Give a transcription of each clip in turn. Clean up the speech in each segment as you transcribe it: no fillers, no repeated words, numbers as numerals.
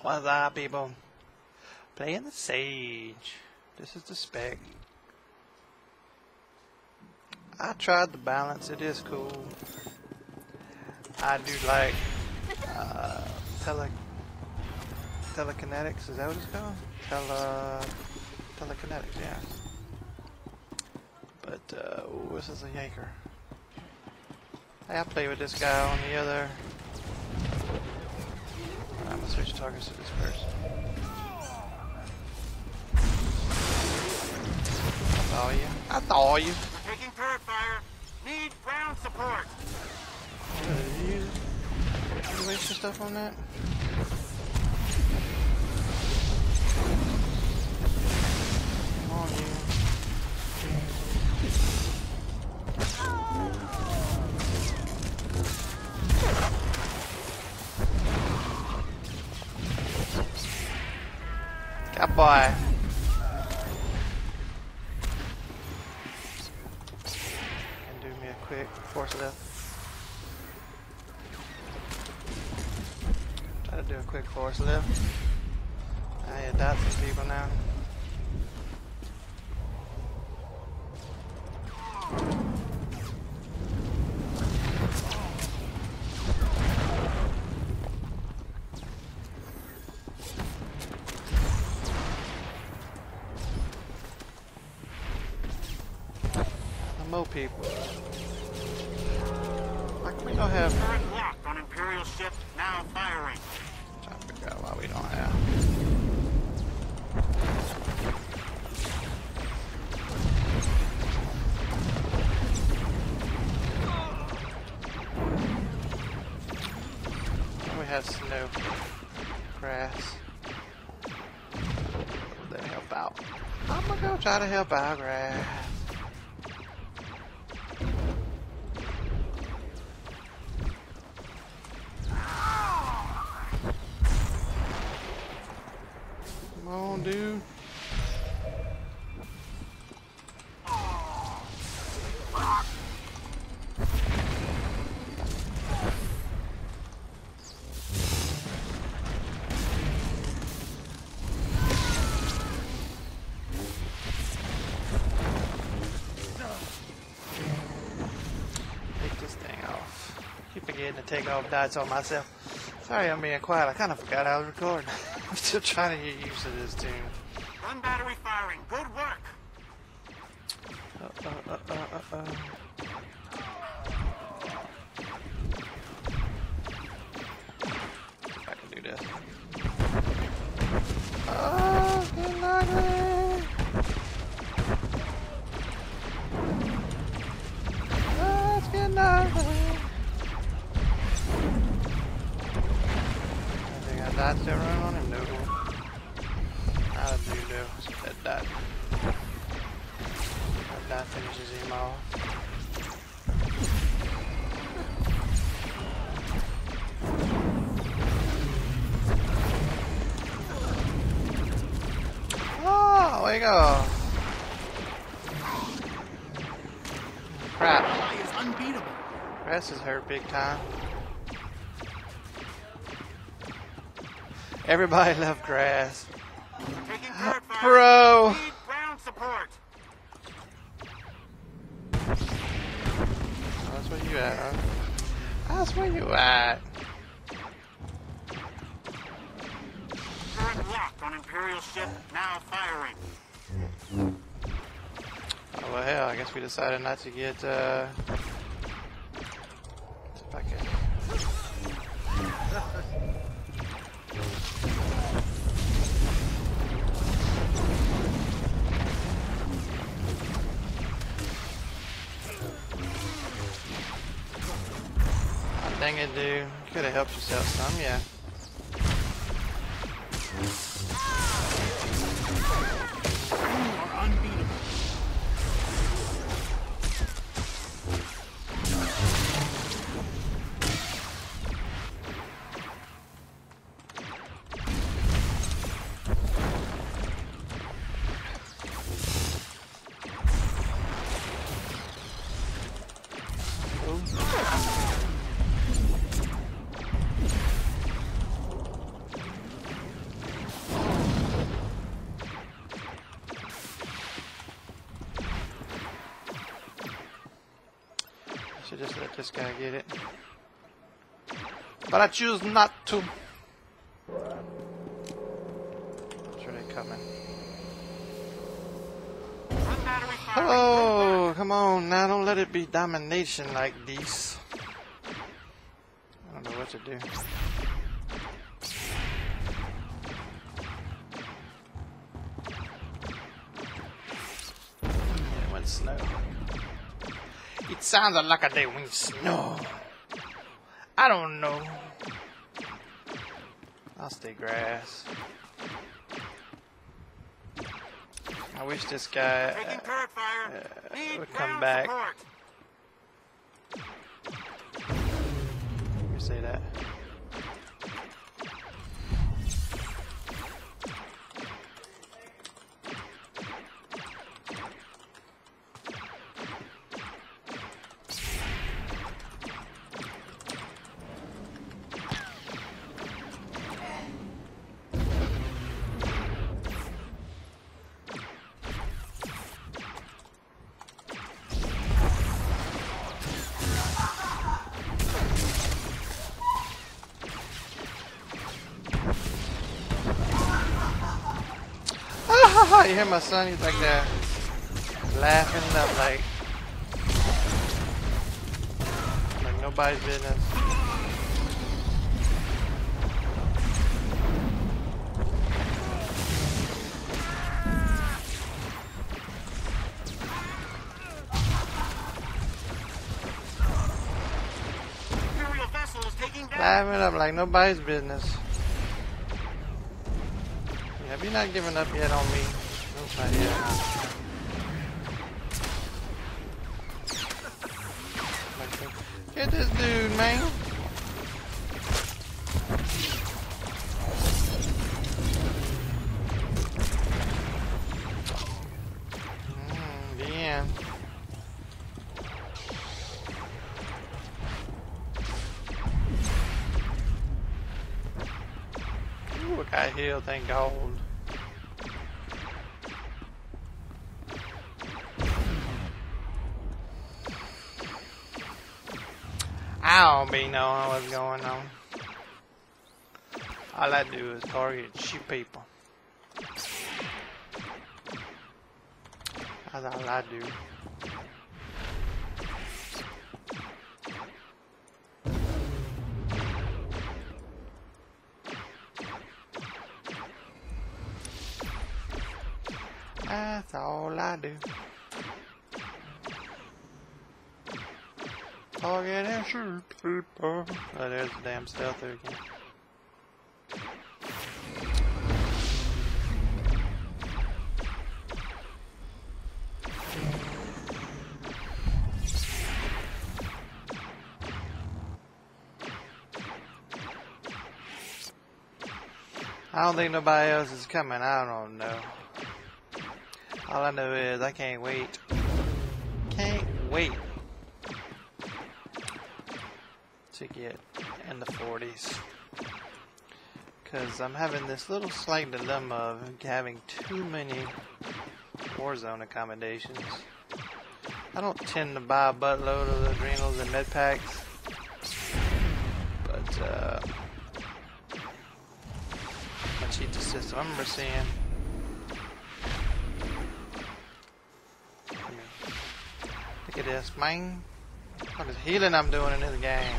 What's up, people? Playing the Sage. This is the spec. I tried the balance. It is cool. I do like telekinetics. Is that what it's called? Telekinetics, yeah. But ooh, this is a yanker. Hey, I played with this guy on the other. I'm gonna switch targets to this person. I saw you. We're taking turret fire. Need ground support. You waste your stuff on that? Good boy. And do me a quick force lift. Try to do a quick force lift. I had died some people now. Mo people. Why can we not have current locked on Imperial ship now firing? Trying to figure out why we don't have. We have snow, grass. Let me help out. I'm gonna go try to help out grass. Dude. Take this thing off. Keep forgetting to take off dots on myself. Sorry I'm being quiet, I kind of forgot I was recording. I'm still trying to get used to this tune. One battery firing, good work! I can do this. Oh, good night! Oh, it's good night! Dots that run on him? No. Not a blue though. It's a dead dot. That dot finishes him off. Oh, there you go. Crap. Grass is hurt big time. Everybody love grass. Bro! Oh, that's where you at, huh? That's where you at. Current locked on Imperial ship now firing. Oh well, hell, I guess we decided not to get back in. Dang it, dude. You could have helped yourself some, yeah. just gonna get it. But I choose not to. I'm sure they're coming. Oh, come on now, don't let it be domination like these. I don't know what to do. It went slow. It sounds like a day when it snows. I don't know. I'll stay grass. I wish this guy would come back. You say that? You hear my son, he's like that, laughing up like nobody's business. Laughing up like nobody's business. Yeah, have you not giving up yet on me? Right here. Get this dude, man. Damn. Ooh, I got healed, thank God. I don't be knowing what's going on. All I do is target cheap people. That's all I do. That's all I do. Target and shoot people. Oh, there's the damn stealther again. I don't think nobody else is coming. I don't know. All I know is I can't wait. Can't wait. To get in the 40s, because I'm having this little slight dilemma of having too many Warzone accommodations. I don't tend to buy a buttload of adrenals and med packs, but my cheat the system. I remember seeing. Look at this, man! What is healing I'm doing in this game?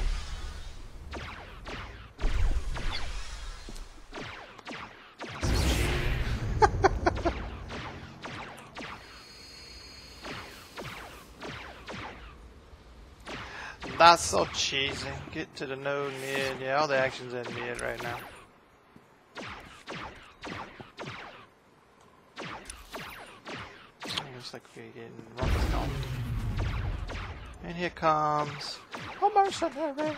That's so cheesy. Get to the node mid. Yeah, all the action's in mid right now. Looks like we're getting rumble stomped. And here comes a mercenary.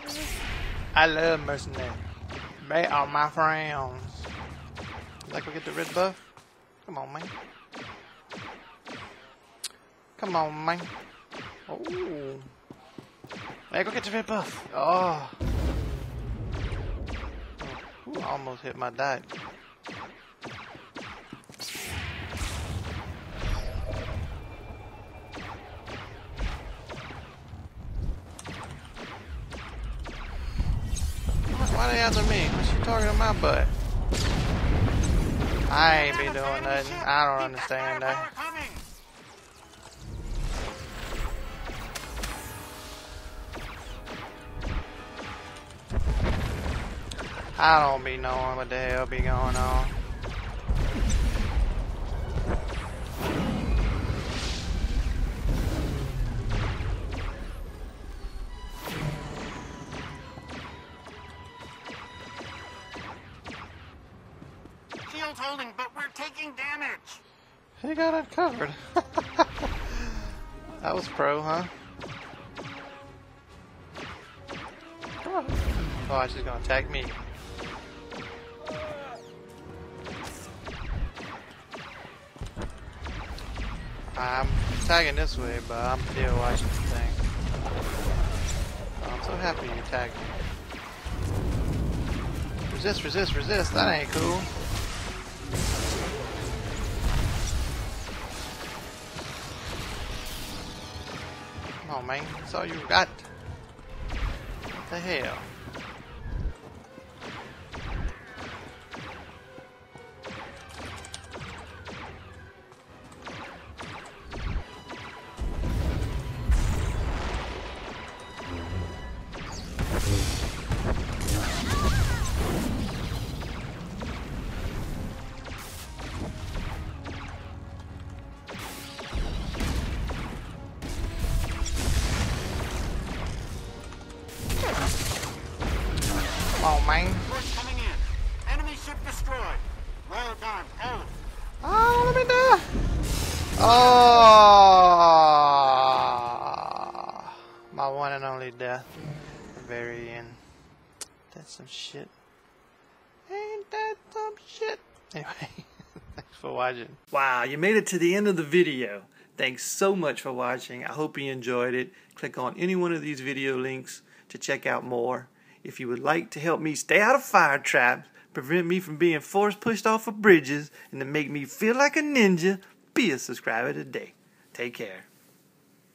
I love mercenaries. They are my friends. Like we get the red buff? Come on, man. Come on, man. Oh. Hey, go get the red buff. Oh. Ooh, almost hit my dot. Why they after me? What you talking to my butt? I ain't been doing nothing. I don't understand that. I don't be knowing what the hell be going on. Shield's holding, but we're taking damage. He got it covered. That was pro, huh? Come on. Oh, she's gonna attack me. I'm tagging this way, but I'm still watching this thing. I'm so happy you tagged me. Resist, resist, resist. That ain't cool. Come on, man. That's all you got. What the hell? Some shit. Ain't that some shit? Anyway, thanks for watching. Wow, you made it to the end of the video. Thanks so much for watching. I hope you enjoyed it. Click on any one of these video links to check out more. If you would like to help me stay out of fire traps, prevent me from being force pushed off of bridges, and to make me feel like a ninja, be a subscriber today. Take care.